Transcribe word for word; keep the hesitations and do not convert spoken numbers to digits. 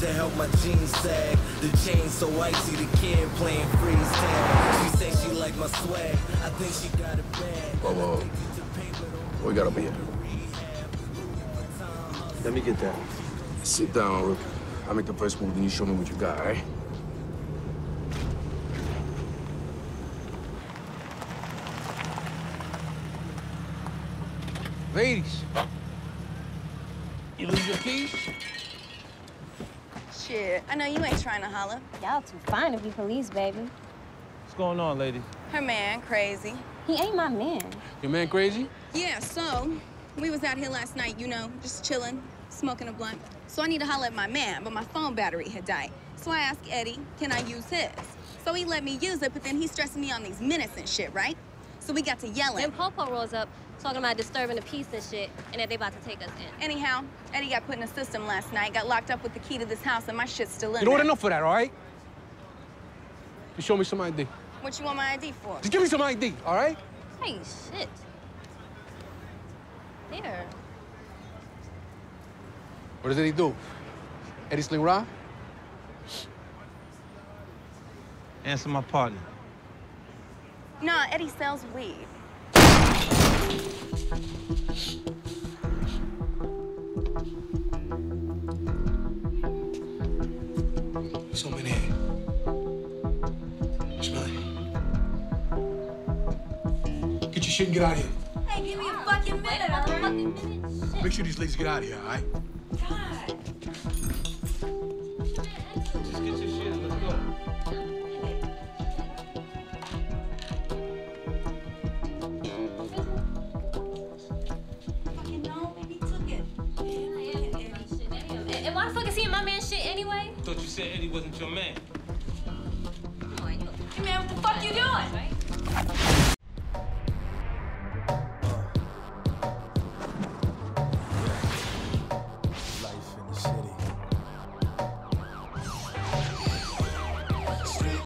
to help my jeans sag. The chain so icy, the kid playing freeze tag. She said she liked my swag, I think she got it bad. Whoa, whoa, we gotta be here. Let me get that. Sit down, Rick. I'll make the first move, then you show me what you got, all right? Ladies, you lose your keys? Shit, I know you ain't trying to holler. Y'all too fine to be police, baby. What's going on, lady? Her man crazy. He ain't my man. Your man crazy? Yeah, so we was out here last night, you know, just chilling, smoking a blunt. So I need to holler at my man, but my phone battery had died. So I asked Eddie, can I use his? So he let me use it, but then he's stressing me on these minutes and shit, right? So we got to yelling. Then Popo rolls up, talking about disturbing the peace and shit, and that they about to take us in. Anyhow, Eddie got put in a system last night, got locked up with the key to this house, and my shit's still in. You don't want enough for that, all right? You show me some I D. What you want my I D for? Just give me some I D, all right? Hey, shit. There. What does Eddie do? Eddie sling rod? Answer my partner. Nah, Eddie sells weed. So many. Smell it. Get your shit and get out of here. Hey, give me a fucking minute. I'm a fucking minute. Shit. Make sure these ladies get out of here, all right? God. Just get your shit. Let's go. Anyway? I thought you said Eddie wasn't your man. Come on, you. Hey man, what the fuck you doing? Life in the city.